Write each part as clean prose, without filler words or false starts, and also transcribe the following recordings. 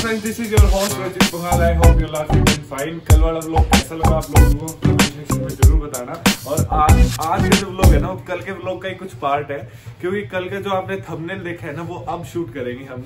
Friends, this is your host Rajit Baghal. I hope you life is fine. कल वाला vlog कैसा लगा आप लोगों को कमेंट सेक्शन में जरूर बताना। और आज का जो व्लॉग है ना, वो कल के व्लॉग का ही कुछ पार्ट है, क्योंकि कल का जो आपने थंबनेल देखा है ना, वो अब शूट करेंगे हम।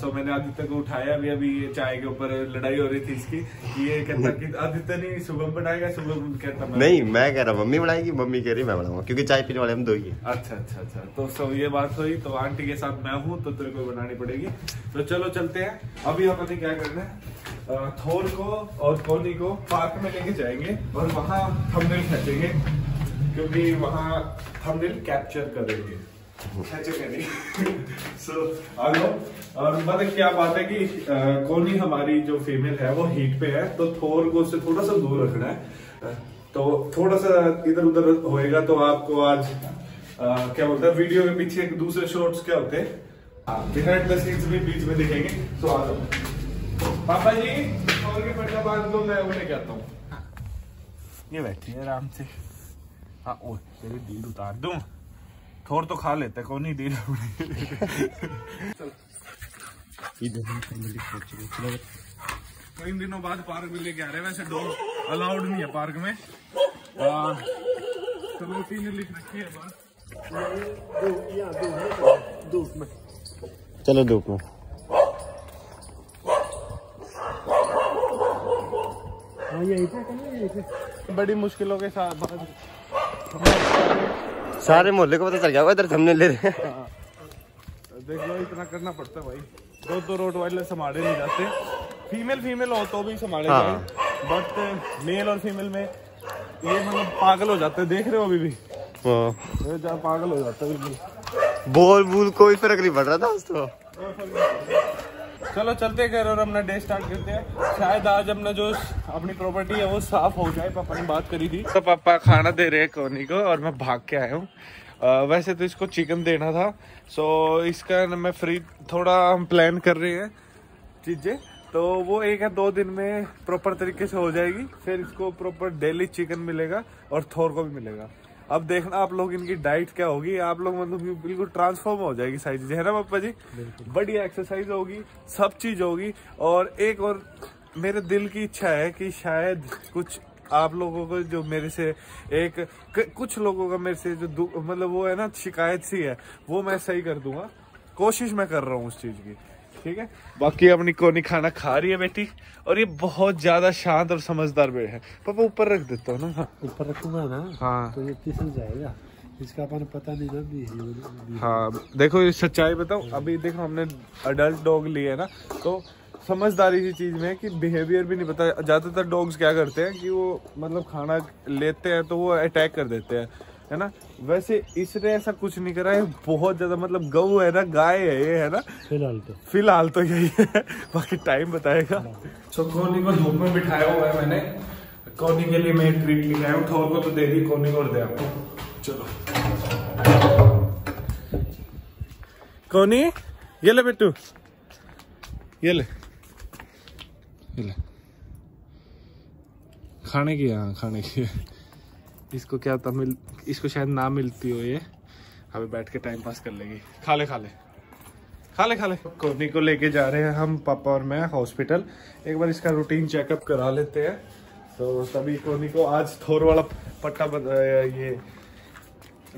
सो मैंने आदित्य को उठाया भी, अभी ये चाय के ऊपर लड़ाई हो रही थी इसकी कि ये कहता कि आदित्य नहीं, शुभम बनाएगा, शुभम कहता नहीं, मैं कह रहा मम्मी बनाएगी, मम्मी कह रही मैं बनाऊंगा, क्योंकि चाय पीने वाले हम दो ही। अच्छा, तो सब ये बात हुई। तो आंटी के साथ मैं हूँ तो तेरे को बनानी पड़ेगी। तो चलो चलते हैं। अभी हम क्या करना है, थोर को और कोनी को पार्क में लेके जाएंगे और वहाँ थंबनेल खींचेंगे, क्योंकि वहाँ थंबनेल कैप्चर करेंगे। So, और मतलब क्या बात है कि कोनी हमारी जो फीमेल है वो हीट पे है, तो थोर को उससे थोड़ा सा दूर रखना है। तो थोड़ा सा इधर उधर होएगा तो आपको आज क्या बोलता है, वीडियो के पीछे दूसरे शॉट्स क्या होते हैं बिहाइंड द सीन्स भी बीच में देखेंगे। तो आ जाओ पापा जी, थोर के पट्टा बांध दो, मैं उन्हें कहता हूँ ये बैठिए आराम से। हाँ, ओ तेरी डील उतार दूं। थोर तो खा लेते, कोनी डील कई दिनों बाद पार्क में लेके आ रहे हैं। वैसे डॉग अलाउड नहीं है पार्क में, तो लिख रखी है बात। धूप में चलो, धूप में बड़ी मुश्किलों के साथ सारे मोहल्ले को पता चल गया होगा इधर थंबनेल ले रहे हैं। देख लो, इतना करना पड़ता है भाई। दो रोटवाइलर संभाले नहीं जाते, फीमेल हो तो भी संभाले जाए, बट मेल और फीमेल में ये मतलब पागल हो जाते हैं। देख रहे हो अभी भी पागल हो जाता है, बोल कोई फर्क नहीं पड़ रहा था उसको। चलो चलते घर और अपना डे स्टार्ट करते हैं। शायद आज अपना जो अपनी प्रॉपर्टी है वो साफ हो जाए, पापा ने बात करी थी। तो पापा खाना दे रहे हैं कोनी को और मैं भाग के आया हूँ। वैसे तो इसको चिकन देना था, सो इसका मैं फ्री थोड़ा हम प्लान कर रहे हैं चीज़ें, तो वो एक या दो दिन में प्रॉपर तरीके से हो जाएगी। फिर इसको प्रॉपर डेली चिकन मिलेगा और थोर को भी मिलेगा। अब देखना आप लोग इनकी डाइट क्या होगी। आप लोग मतलब बिल्कुल ट्रांसफॉर्म हो जाएगी सारी चीजें, है ना पापा जी। बढ़िया एक्सरसाइज होगी, सब चीज होगी। और एक और मेरे दिल की इच्छा है कि शायद कुछ आप लोगों को जो मेरे से कुछ लोगों का मेरे से जो मतलब वो है ना शिकायत सी है, वो मैं सही कर दूंगा। कोशिश मैं कर रहा हूँ उस चीज की, ठीक है। बाकी अपनी कोनी खाना खा रही है बेटी, और ये बहुत ज्यादा शांत और समझदार बेटी है। पापा ऊपर रख देता हूँ ना, ऊपर रखूंगा ना। हाँ, तो ये फिसल जाएगा, इसका अपन पता नहीं ना भी। हाँ देखो, ये सच्चाई बताऊं, अभी देखो हमने अडल्ट डॉग लिए है ना, तो समझदारी की चीज में कि बिहेवियर भी नहीं पता। ज्यादातर डॉग्स क्या करते हैं कि वो मतलब खाना लेते हैं तो वो अटैक कर देते हैं, है ना। वैसे इसने ऐसा कुछ नहीं करा है, बहुत ज्यादा मतलब गऊ है ना, गाय है ये, है ना। फिलहाल तो यही है, बाकी टाइम बताएगा। कोनी को धूप में बिठाया हुआ है मैंने, कोनी के लिए मैं ट्रीट लिया हूँ। थोर को तो दे दी, कोनी को दे आपको। चलो कोनी, ये ले बेटू, ये ले, ये ले खाने की। हाँ खाने की, इसको क्या होता, इसको शायद ना मिलती हो ये, हमें बैठ के टाइम पास कर लेगी। खा ले। कोनी को लेके जा रहे हैं हम पापा और मैं हॉस्पिटल, एक बार इसका रूटीन चेकअप करा लेते हैं। तो तभी कोनी को आज थोर वाला पट्टा ये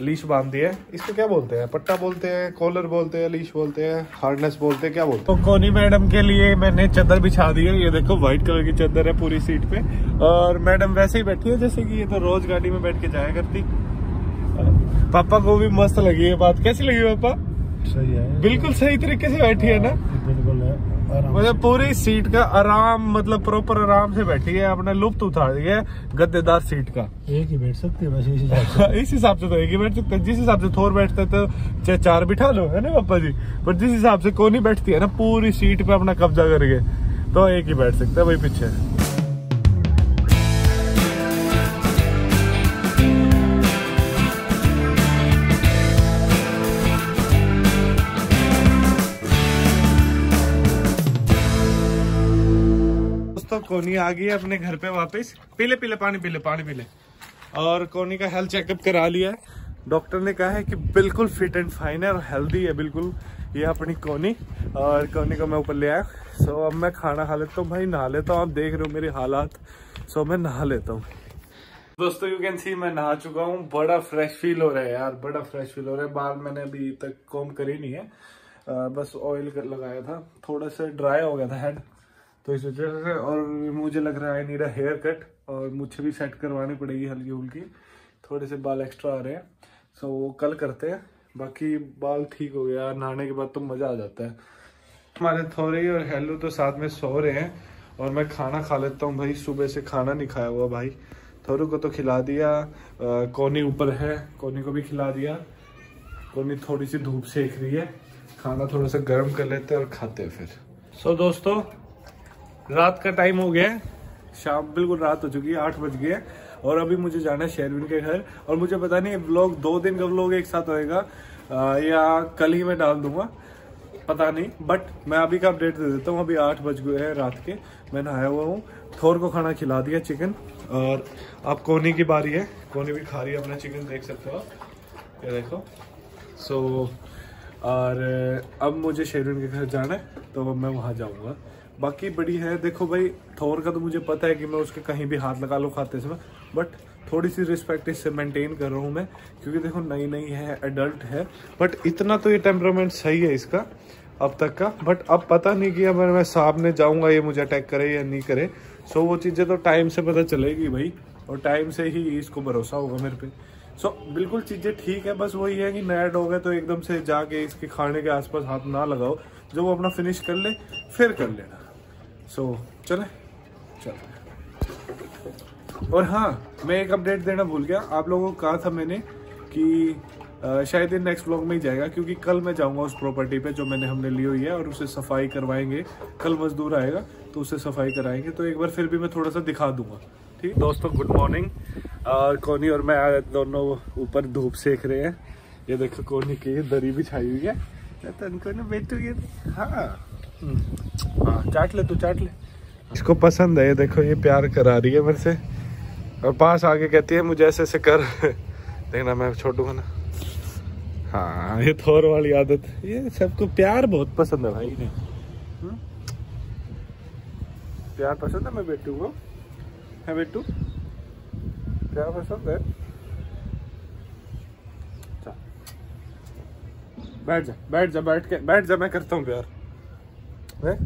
लीश बांध दिया है। इसको क्या बोलते हैं, पट्टा बोलते हैं, कॉलर बोलते हैं, लीश बोलते हैं, हार्डनेस बोलते हैं, क्या बोलते हैं। तो कोनी मैडम के लिए मैंने चादर बिछा दी है, ये देखो व्हाइट कलर की चादर है पूरी सीट पे। और मैडम वैसे ही बैठी है जैसे कि ये तो रोज गाड़ी में बैठ के जाया करती। पापा को भी मस्त लगी ये बात। कैसी लगी पापा? सही है, बिल्कुल सही तरीके से बैठी है ना, बिल्कुल मतलब पूरी सीट का आराम, मतलब प्रॉपर आराम से बैठी है, अपने लुप्त उठा दिया है गद्देदार सीट का। एक ही बैठ सकती है वैसे, इस हिसाब से तो एक ही बैठ सकते हैं। जिस हिसाब से थोर बैठते तो चाहे चार बिठा लो, है ना पापा जी, पर जिस हिसाब से कोनी बैठती है ना, पूरी सीट पे अपना कब्जा करके, तो एक ही बैठ सकता है वही पीछे। कोनी आ गई है अपने घर पे वापस। पीले पानी पीले। और कोनी का हेल्थ चेकअप करा लिया है, डॉक्टर ने कहा है कि बिल्कुल फिट एंड फाइन है और हेल्दी है बिल्कुल। ये अपनी कोनी, और कोनी को मैं ऊपर ले आया। सो अब मैं खाना खा लेता हूँ भाई, नहा लेता हूँ। आप देख रहे हो मेरी हालात, सो मैं नहा लेता हूँ। दोस्तों यू कैन सी मैं नहा चुका हूँ, बड़ा फ्रेश फील हो रहा है यार, बड़ा फ्रेश फील हो रहा है। बाल मैंने अभी तक कॉम करी नहीं है, बस ऑयल लगाया था, थोड़ा सा ड्राई हो गया था हेड, तो इस वजह से। और मुझे लग रहा है नीड अ हेयर कट, और मुझे भी सेट करवानी पड़ेगी हल्की हल्की, थोड़े से बाल एक्स्ट्रा आ रहे हैं, सो वो कल करते हैं। बाकी बाल ठीक हो गया, नहाने के बाद तो मज़ा आ जाता है। हमारे थोरी और हेलू तो साथ में सो रहे हैं, और मैं खाना खा लेता हूँ भाई, सुबह से खाना नहीं खाया हुआ भाई। थोरू को तो खिला दिया, कोनी ऊपर है, कोनी को भी खिला दिया। कोनी थोड़ी सी धूप सेक रही है, खाना थोड़ा सा गर्म कर लेते हैं और खाते हैं फिर। सो दोस्तों रात का टाइम हो गया, शाम बिल्कुल रात हो चुकी है, 8 बज गए, और अभी मुझे जाना है शेरविन के घर। और मुझे पता नहीं व्लॉग 2 दिन का व्लॉग एक साथ होएगा या कल ही मैं डाल दूंगा, पता नहीं, बट मैं अभी का अपडेट दे देता हूँ। अभी 8 बज गए हैं रात के, मैं नहाया हुआ हूँ, थोर को खाना खिला दिया चिकन, और अब कोनी की बारी है। कोनी भी खा रही है अपना चिकन, देख सकते हो आप, ये देखो। सो और अब मुझे शेरविन के घर जाना है, तो मैं वहाँ जाऊँगा। बाकी बड़ी है, देखो भाई थोर का तो मुझे पता है कि मैं उसके कहीं भी हाथ लगा लूँ खाते समय, बट थोड़ी सी रिस्पेक्ट इससे मेंटेन कर रहा हूँ मैं, क्योंकि देखो नई नई है, एडल्ट है, बट इतना तो ये टेम्परामेंट सही है इसका अब तक का। बट अब पता नहीं कि अगर मैं सामने जाऊँगा ये मुझे अटैक करे या नहीं करे, सो वो चीज़ें तो टाइम से पता चलेगी भाई, और टाइम से ही इसको भरोसा होगा मेरे पे। सो बिल्कुल चीज़ें ठीक है, बस वही है कि नया डॉग है तो एकदम से जाके इसके खाने के आसपास हाथ ना लगाओ, जो वो अपना फिनिश कर ले फिर कर लेना। सो चले। और हाँ, मैं एक अपडेट देना भूल गया, आप लोगों को कहा था मैंने कि शायद ये नेक्स्ट व्लॉग में ही जाएगा, क्योंकि कल मैं जाऊंगा उस प्रॉपर्टी पे जो मैंने हमने ली हुई है, और उसे सफाई करवाएंगे। कल मजदूर आएगा तो उसे सफाई कराएंगे, तो एक बार फिर भी मैं थोड़ा सा दिखा दूंगा, ठीक। दोस्तों गुड मॉर्निंग, कोनी और मैं दोनों ऊपर धूप सेक रहे हैं। ये देखो कोनी की दरी भी छाई हुई है, तनको ना बेचूंगी। हाँ चाट ले, तू चाट ले, इसको पसंद है। ये देखो ये प्यार करा रही है मेरे से, और पास आके कहती है मुझे ऐसे ऐसे कर देखना, मैं छोड़ूंगा ना। हाँ ये थोर वाली आदत, ये सबको प्यार बहुत पसंद है भाई ने, प्यार पसंद है। मैं बेटू को है, बेटू प्यार पसंद है। बैठ जा, बैठ जा, बैठ के बैठ जा, मैं करता हूँ प्यार। है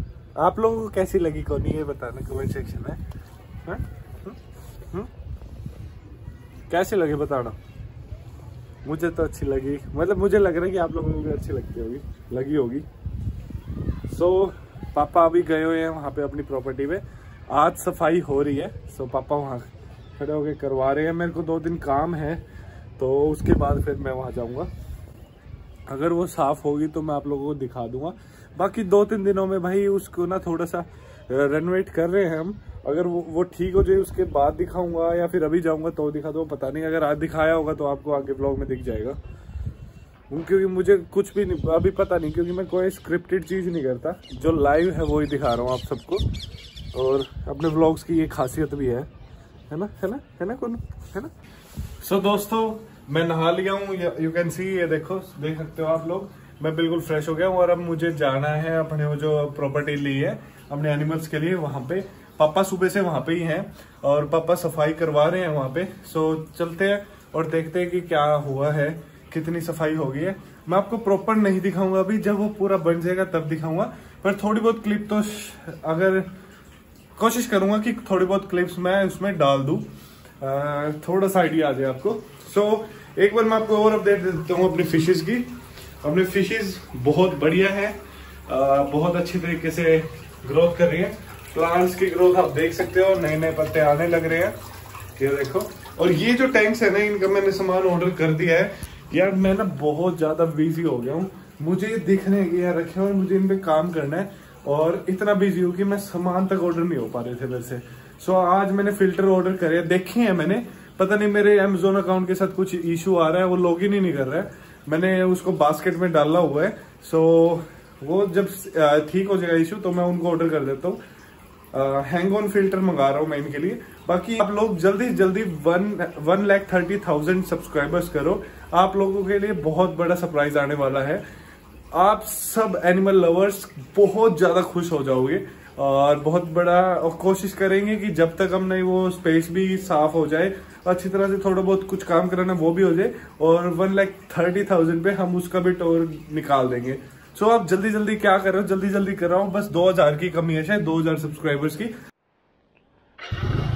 आप लोगों को कैसी लगी कोनी ये बताना कमेंट सेक्शन में, कैसी लगी बताना। मुझे तो अच्छी लगी, मतलब मुझे लग रहा है कि आप लोगों को भी अच्छी लगती होगी, लगी होगी। सो पापा अभी गए हुए हैं वहाँ पे अपनी प्रॉपर्टी पे, आज सफाई हो रही है। सो पापा वहाँ खड़े होके करवा रहे हैं, मेरे को 2 दिन काम है, तो उसके बाद फिर मैं वहाँ जाऊँगा। अगर वो साफ़ होगी तो मैं आप लोगों को दिखा दूंगा। बाकी 2-3 दिनों में भाई उसको ना थोड़ा सा रेनोवेट कर रहे हैं हम, अगर वो ठीक हो जाए उसके बाद दिखाऊंगा, या फिर अभी जाऊंगा तो दिखा दूँ, पता नहीं। अगर आज दिखाया होगा तो आपको आगे ब्लॉग में दिख जाएगा, क्योंकि मुझे कुछ भी नहीं अभी पता नहीं, क्योंकि मैं कोई स्क्रिप्टेड चीज़ नहीं करता, जो लाइव है वो ही दिखा रहा हूँ आप सबको। और अपने ब्लॉग्स की ये खासियत भी है, है ना, है ना, है ना, कौन है ना। सो दोस्तों मैं नहा लिया हूँ, यू कैन सी, ये देखो, देख सकते हो आप लोग, मैं बिल्कुल फ्रेश हो गया हूँ। और अब मुझे जाना है अपने वो जो प्रॉपर्टी ली है अपने एनिमल्स के लिए, वहाँ पे पापा सुबह से वहाँ पे ही हैं, और पापा सफाई करवा रहे हैं वहाँ पे। सो चलते हैं और देखते हैं कि क्या हुआ है, कितनी सफाई हो गई है। मैं आपको प्रॉपर नहीं दिखाऊंगा अभी, जब वो पूरा बन जाएगा तब दिखाऊंगा, पर थोड़ी बहुत क्लिप तो अगर कोशिश करूंगा कि थोड़ी बहुत क्लिप्स मैं उसमें डाल दूँ, थोड़ा सा आइडिया आ जाए आपको। सो एक बार मैं आपको और अपडेट दे देता हूँ अपनी फिशेस की। अपनी फिशेस बहुत बढ़िया है, बहुत अच्छे तरीके से ग्रोथ कर रही है। प्लांट्स की ग्रोथ आप देख सकते हो, नए नए पत्ते आने लग रहे हैं, ये देखो। और ये जो टैंक्स है ना, इनका मैंने सामान ऑर्डर कर दिया है यार। मैं ना बहुत ज़्यादा बिजी हो गया हूँ, मुझे ये दिख रहे हैं कि यार रखे और मुझे इन पर काम करना है, और इतना बिजी हूँ कि मैं सामान तक ऑर्डर नहीं हो पा रहे थे मेरे से। सो आज मैंने फिल्टर ऑर्डर करे, देखे हैं मैंने, पता नहीं मेरे अमेजोन अकाउंट के साथ कुछ इशू आ रहा है, वो लॉग इन ही नहीं कर रहा है। मैंने उसको बास्केट में डाला हुआ है, सो वो जब ठीक हो जाएगा इशू तो मैं उनको ऑर्डर कर देता हूँ। हैंग ऑन फिल्टर मंगा रहा हूँ मैं इनके लिए। बाकी आप लोग जल्दी जल्दी 1,30,000 सब्सक्राइबर्स करो, आप लोगों के लिए बहुत बड़ा सरप्राइज आने वाला है। आप सब एनिमल लवर्स बहुत ज़्यादा खुश हो जाओगे और बहुत बड़ा, और कोशिश करेंगे कि जब तक हम नहीं वो स्पेस भी साफ हो जाए अच्छी तरह से, थोड़ा बहुत कुछ काम कराना वो भी हो जाए, और 1,30,000 पे हम उसका भी टूर निकाल देंगे। सो आप जल्दी जल्दी क्या कर रहे हो, जल्दी जल्दी कर रहा हूँ, बस 2000 की कमी है शायद, 2000 सब्सक्राइबर्स की।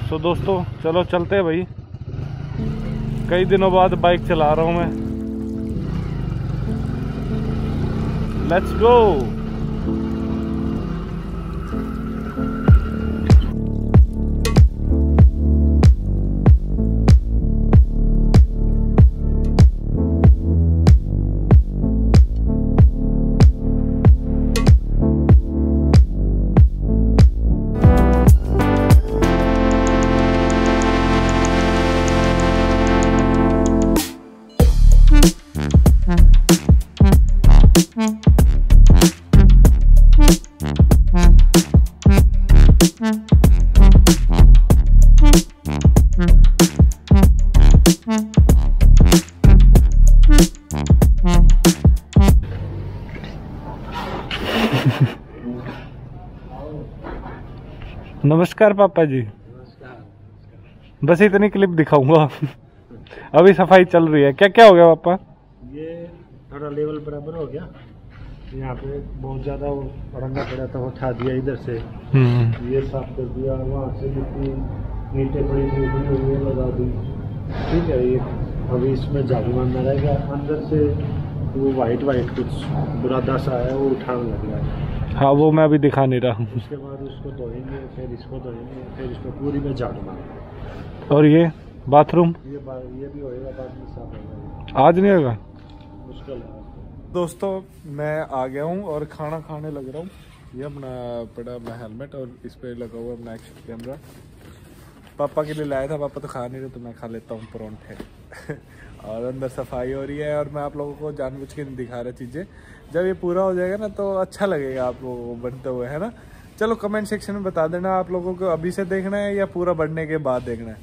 सो दोस्तों चलो चलते हैं भाई, कई दिनों बाद बाइक चला रहा हूँ मैं। Let's go! नमस्कार पापा जी। बस इतनी क्लिप दिखाऊंगा अभी सफाई चल रही है। क्या क्या हो गया पापा? ये थोड़ा लेवल बराबर हो गया, यहाँ पे बहुत ज्यादा वो अड़ंगा पड़ा था, वो उठा दिया इधर से, ये साफ कर दिया, वहाँ से जितनी नीटे पड़ी थी वो लगा दी, ठीक है। ये अभी इसमें जाली बंद रहेगा, अंदर से वो वाइट वाइट कुछ बुरादा सा है वो उठाने लग रहा है। हाँ वो मैं अभी दिखा नहीं रहा हूँ। उसके बाद उसको धोएंगे, फिर इसको धोएंगे, फिर इसको पूरी में झाड़ू मारेंगे। और ये बाथरूम ये भी होएगा, बाद में साफ होगा, आज नहीं होगा, मुश्किल है। दोस्तों मैं आ गया हूँ और खाना खाने लग रहा हूँ। ये अपना पड़ा अपना हेलमेट और इस पर लगा हुआ अपना एक्शन कैमरा, पापा के लिए लाया था, पापा तो खा नहीं रहे तो मैं खा लेता हूँ परोंठे और अंदर सफाई हो रही है और मैं आप लोगों को जानबूझ के नहीं दिखा रहा चीज़ें। जब ये पूरा हो जाएगा ना तो अच्छा लगेगा आप लोगों को बनते हुए, है ना। चलो कमेंट सेक्शन में बता देना आप लोगों को अभी से देखना है या पूरा बनने के बाद देखना है,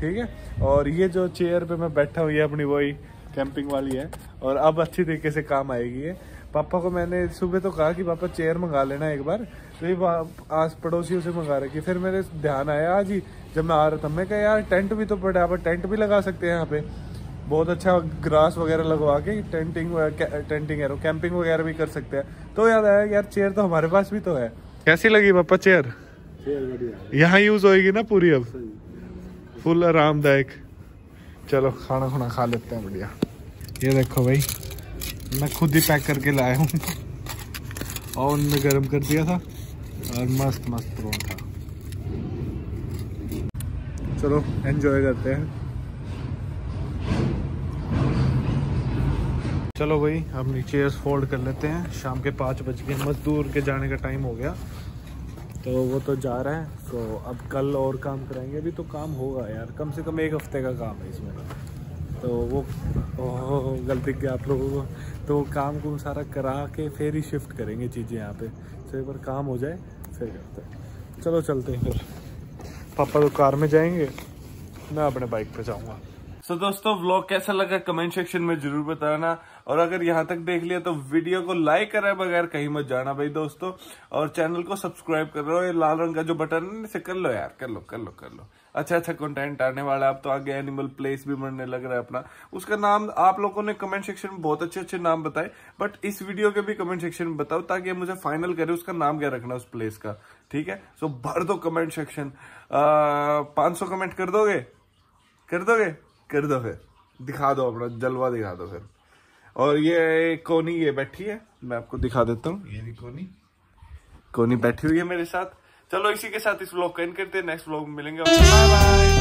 ठीक है। और ये जो चेयर पे मैं बैठा हुई है अपनी वही कैंपिंग वाली है और अब अच्छी तरीके से काम आएगी ये। पापा को मैंने सुबह तो कहा कि पापा चेयर मंगा लेना एक बार, तो ये आस पड़ोसियों से मंगा रखी। फिर मेरे ध्यान आया आज ही जब मैं आ रहा था, मैं कहा यार टेंट भी तो पड़ा, आप टेंट भी लगा सकते हैं यहाँ पे, बहुत अच्छा ग्रास वगैरह लगवा के टेंटिंग कैंपिंग वगैरह भी कर सकते हैं। तो याद आया यार चेयर तो हमारे पास भी तो है। कैसी लगी पापा चेयर? यहाँ यूज होएगी ना पूरी, अब फुल आरामदायक। चलो खाना खुना खा लेते हैं। बढ़िया, ये देखो भाई मैं खुद ही पैक करके लाया हूँ और उनमें गर्म कर दिया था और मस्त मस्त परोठा। चलो एंजॉय करते हैं। चलो भाई अपनी चेयर्स फोल्ड कर लेते हैं। शाम के 5 बज गए, मजदूर के जाने का टाइम हो गया, तो वो तो जा रहा है। तो अब कल और काम कराएंगे, अभी तो काम होगा यार, कम से कम 1 हफ्ते का काम है इसमें। तो वो गलती किया आप लोगों को, तो वो काम को सारा करा के फिर ही शिफ्ट करेंगे चीज़ें यहाँ पे। तो एक बार काम हो जाए फिर करते हैं। चलो चलते हैं फिर, पापा तो कार में जाएंगे, मैं अपने बाइक पे जाऊँगा। तो दोस्तों व्लॉग कैसा लगा कमेंट सेक्शन में जरूर बताना, और अगर यहाँ तक देख लिया तो वीडियो को लाइक करे बगैर कहीं मत जाना भाई दोस्तों, और चैनल को सब्सक्राइब कर रहे हो, ये लाल रंग का जो बटन है इसे कर लो यार, कर लो। अच्छा कंटेंट आने वाला है अब तो, आगे एनिमल प्लेस भी बनने लग रहा है अपना। उसका नाम आप लोगों ने कमेंट सेक्शन में बहुत अच्छे अच्छे नाम बताए, बट इस वीडियो के भी कमेंट सेक्शन में बताओ ताकि मुझे फाइनल करे उसका नाम क्या रखना उस प्लेस का, ठीक है। सो भर दो कमेंट सेक्शन, 500 कमेंट कर दो फिर, दिखा दो अपना जलवा दिखा दो फिर। और ये कोनी ये बैठी है, मैं आपको दिखा देता हूँ, ये कोनी बैठी हुई है मेरे साथ। चलो इसी के साथ इस व्लॉग को एंड करते हैं, नेक्स्ट व्लॉग में मिलेंगे। Bye bye.